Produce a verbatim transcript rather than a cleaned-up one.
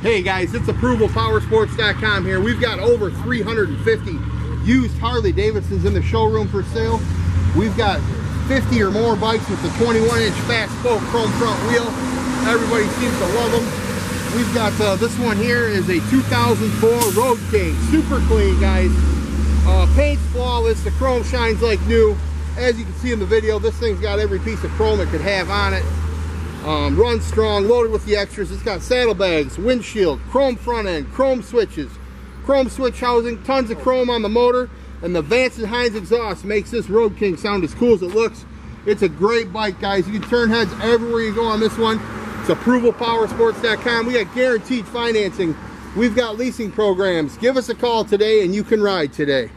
Hey guys, it's Approval Power Sports dot com here. We've got over three hundred fifty used Harley Davidsons in the showroom for sale. We've got fifty or more bikes with the twenty-one inch fast spoke chrome front wheel. Everybody seems to love them. We've got uh, this one here is a two thousand four Road King. Super clean, guys. Uh, paint's flawless. The chrome shines like new. As you can see in the video, this thing's got every piece of chrome it could have on it. Um, runs strong, loaded with the extras. It's got saddlebags, windshield, chrome front end, chrome switches, chrome switch housing, tons of chrome on the motor, and the Vance and Hines exhaust makes this Road King sound as cool as it looks. It's a great bike, guys. You can turn heads everywhere you go on this one. It's Approval Power Sports dot com. We got guaranteed financing. We've got leasing programs. Give us a call today and you can ride today.